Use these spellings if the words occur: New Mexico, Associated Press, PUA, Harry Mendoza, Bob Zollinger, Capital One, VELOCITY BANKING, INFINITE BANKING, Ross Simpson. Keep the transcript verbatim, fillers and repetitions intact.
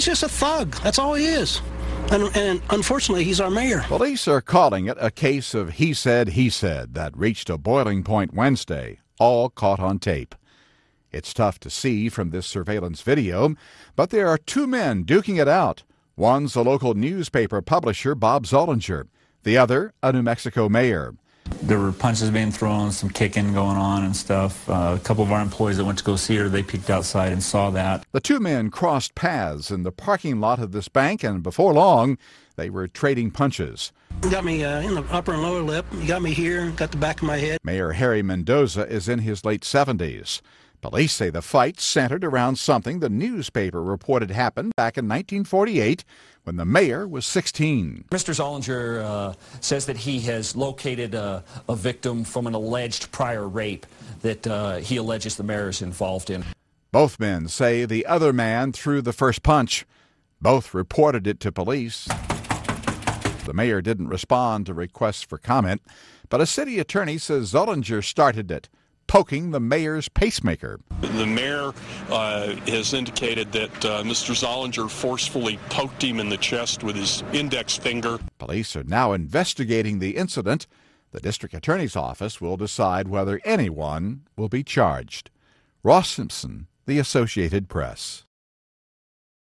He's just a thug. That's all he is. And, and unfortunately, he's our mayor. Police are calling it a case of he said, he said that reached a boiling point Wednesday, all caught on tape. It's tough to see from this surveillance video, but there are two men duking it out. One's a local newspaper publisher, Bob Zollinger. The other, a New Mexico mayor. There were punches being thrown, some kicking going on and stuff. Uh, a couple of our employees that went to go see her, they peeked outside and saw that. The two men crossed paths in the parking lot of this bank, and before long, they were trading punches. You got me uh, in the upper and lower lip. You got me here, got the back of my head. Mayor Harry Mendoza is in his late seventies. Police say the fight centered around something the newspaper reported happened back in nineteen forty-eight when the mayor was sixteen. Mister Zollinger uh, says that he has located a, a victim from an alleged prior rape that uh, he alleges the mayor is involved in. Both men say the other man threw the first punch. Both reported it to police. The mayor didn't respond to requests for comment, but a city attorney says Zollinger started it, poking the mayor's pacemaker. The mayor uh, has indicated that uh, Mister Zollinger forcefully poked him in the chest with his index finger. Police are now investigating the incident. The district attorney's office will decide whether anyone will be charged. Ross Simpson, The Associated Press.